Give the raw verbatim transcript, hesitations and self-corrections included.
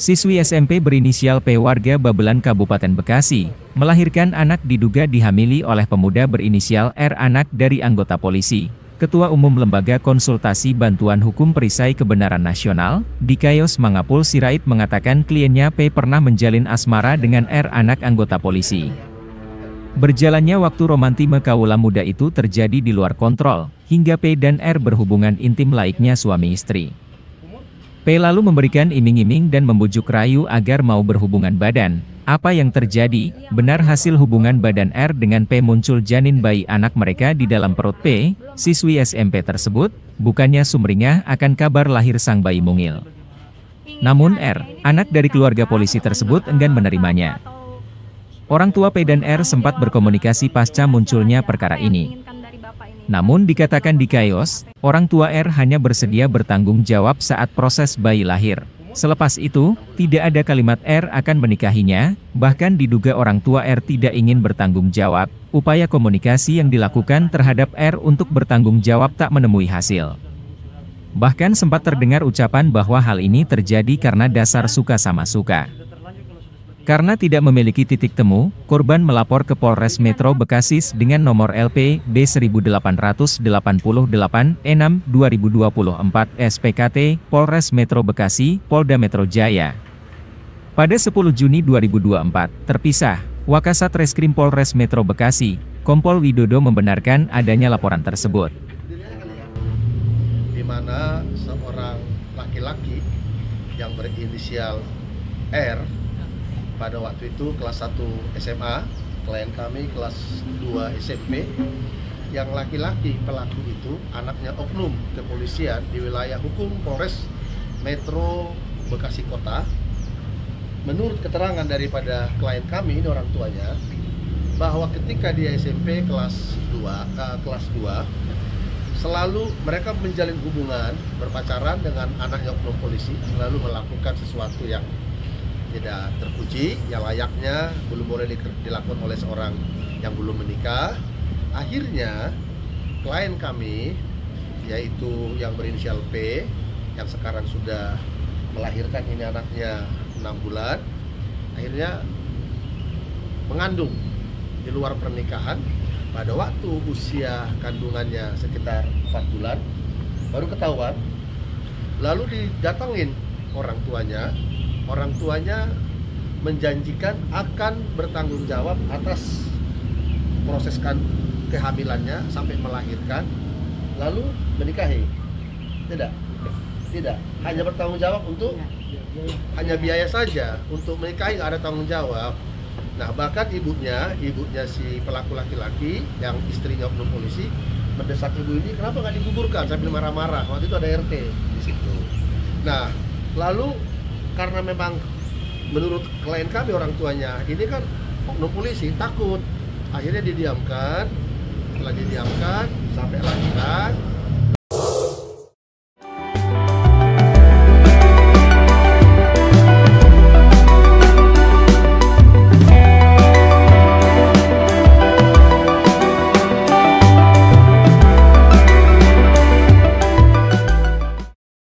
Siswi S M P berinisial P warga Babelan Kabupaten Bekasi, melahirkan anak diduga dihamili oleh pemuda berinisial R, anak dari anggota polisi, Ketua Umum Lembaga Konsultasi Bantuan Hukum Perisai Kebenaran Nasional, Dikayos Mangapul Sirait mengatakan kliennya P pernah menjalin asmara dengan R, anak anggota polisi. Berjalannya waktu romantisme kaula muda itu terjadi di luar kontrol, hingga P dan R berhubungan intim laiknya suami istri. P lalu memberikan iming-iming dan membujuk rayu agar mau berhubungan badan. Apa yang terjadi? Benar, hasil hubungan badan R dengan P muncul janin bayi anak mereka di dalam perut P, siswi S M P tersebut. Bukannya sumringah akan kabar lahir sang bayi mungil. Namun R, anak dari keluarga polisi tersebut enggan menerimanya. Orang tua P dan R sempat berkomunikasi pasca munculnya perkara ini. Namun dikatakan Dikayos, orang tua R hanya bersedia bertanggung jawab saat proses bayi lahir. Selepas itu, tidak ada kalimat R akan menikahinya, bahkan diduga orang tua R tidak ingin bertanggung jawab. Upaya komunikasi yang dilakukan terhadap R untuk bertanggung jawab tak menemui hasil. Bahkan sempat terdengar ucapan bahwa hal ini terjadi karena dasar suka sama suka. Karena tidak memiliki titik temu, korban melapor ke Polres Metro Bekasi dengan nomor L P B satu delapan delapan delapan enam dua ribu dua puluh empat S P K T Polres Metro Bekasi, Polda Metro Jaya. Pada sepuluh Juni dua ribu dua puluh empat, terpisah, Wakasat Reskrim Polres Metro Bekasi, Kompol Widodo membenarkan adanya laporan tersebut. Di mana seorang laki-laki yang berinisial R, pada waktu itu kelas satu S M A, klien kami kelas dua S M P, yang laki-laki pelaku itu anaknya oknum kepolisian di wilayah hukum Polres Metro Bekasi Kota. Menurut keterangan daripada klien kami, ini orang tuanya, bahwa ketika dia S M P kelas dua, uh, kelas dua selalu mereka menjalin hubungan berpacaran dengan anaknya oknum polisi, selalu melakukan sesuatu yang tidak terpuji, yang layaknya belum boleh dilakukan oleh seorang yang belum menikah. Akhirnya klien kami, yaitu yang berinisial P, yang sekarang sudah melahirkan ini anaknya enam bulan, akhirnya mengandung di luar pernikahan. Pada waktu usia kandungannya sekitar empat bulan baru ketahuan, lalu didatangin orang tuanya. Orang tuanya menjanjikan akan bertanggung jawab atas proses kehamilannya sampai melahirkan, lalu menikahi. Tidak, tidak. Hanya bertanggung jawab untuk, hanya biaya saja. Untuk menikahi nggak ada tanggung jawab. Nah, bahkan ibunya, ibunya si pelaku laki-laki yang istrinya oknum polisi, mendesak ibu ini, kenapa nggak dikuburkan? Sambil marah-marah. Waktu itu ada R T di situ. Nah, lalu karena memang menurut klien kami orang tuanya ini kan oknum polisi, takut, akhirnya didiamkan. Setelah didiamkan sampai lahiran.